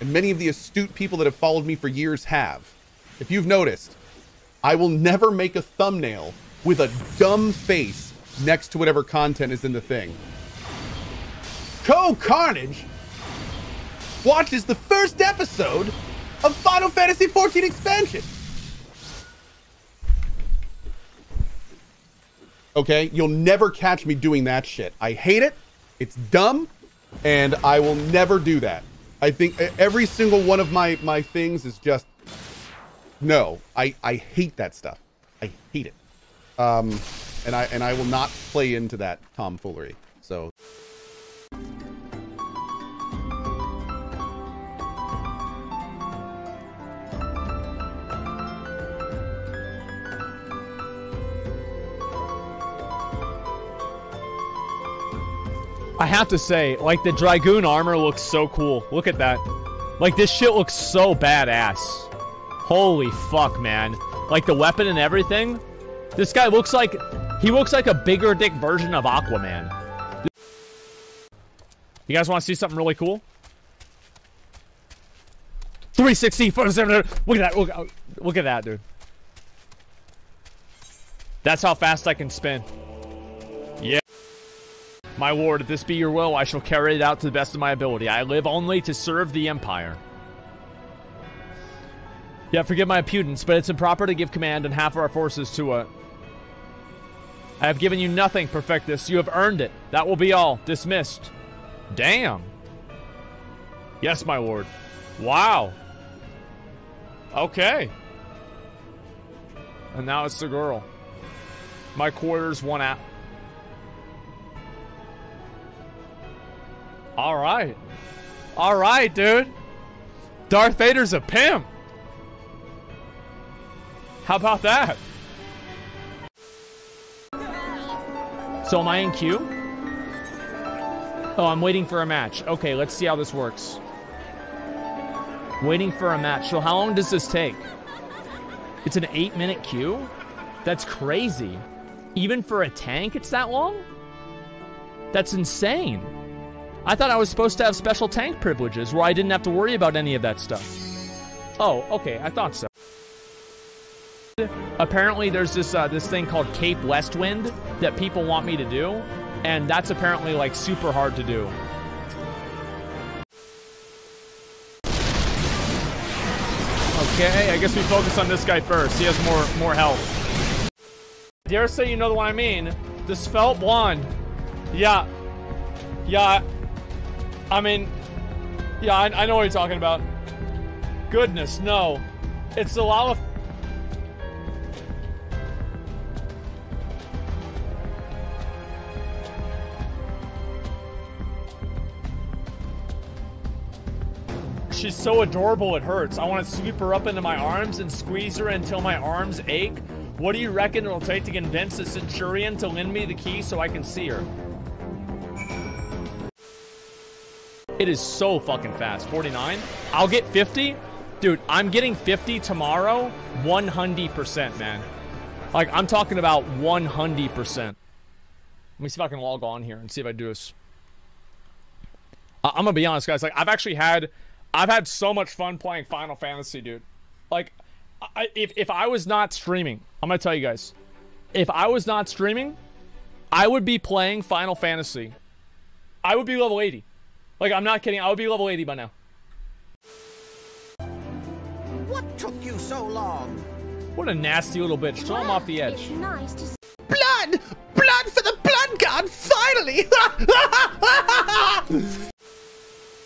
and many of the astute people that have followed me for years have. If you've noticed, I will never make a thumbnail with a dumb face next to whatever content is in the thing. CohhCarnage watches the first episode of Final Fantasy XIV expansion. Okay, you'll never catch me doing that shit. I hate it, it's dumb, and I will never do that. I think every single one of my things is just, no, I hate that stuff. I hate it. And I will not play into that tomfoolery, so. I have to say, like, the Dragoon armor looks so cool. Look at that. Like, this shit looks so badass. Holy fuck, man. Like, the weapon and everything. This guy looks like... he looks like a bigger dick version of Aquaman. You guys want to see something really cool? 360, 47... Look at that. Look at that, dude. That's how fast I can spin. Yeah. My ward, if this be your will, I shall carry it out to the best of my ability. I live only to serve the Empire. Yeah, forgive my impudence, but it's improper to give command and half of our forces to a... I have given you nothing, Perfectus. You have earned it. That will be all. Dismissed. Damn. Yes, my lord. Wow. Okay. And now it's the girl. My quarters, one out. Alright. Alright, dude. Darth Vader's a pimp. How about that? So am I in queue? Oh, I'm waiting for a match. Okay, let's see how this works. Waiting for a match. So how long does this take? It's an 8-minute queue? That's crazy. Even for a tank, it's that long? That's insane. I thought I was supposed to have special tank privileges where I didn't have to worry about any of that stuff. Oh, okay, I thought so. Apparently there's this thing called Cape Westwind that people want me to do, and that's apparently like super hard to do. Okay, I guess we focus on this guy first. He has more health. Dare say you know what I mean. This felt blonde. Yeah. Yeah. I mean, yeah, I know what you're talking about. Goodness, no. It's a lot of... She's so adorable it hurts. I want to sweep her up into my arms and squeeze her until my arms ache. What do you reckon it'll take to convince the Centurion to lend me the key so I can see her? It is so fucking fast. 49? I'll get 50? Dude, I'm getting 50 tomorrow. 100%, man. Like, I'm talking about 100%. Let me see if I can log on here and see if I do this. I'm gonna be honest, guys. Like, I've had so much fun playing Final Fantasy, dude. Like, if I was not streaming, I'm gonna tell you guys. If I was not streaming, I would be playing Final Fantasy. I would be level 80. Like, I'm not kidding. I would be level 80 by now. What took you so long? What a nasty little bitch. Throw him off the edge. Nice to... Blood! Blood for the blood god, finally!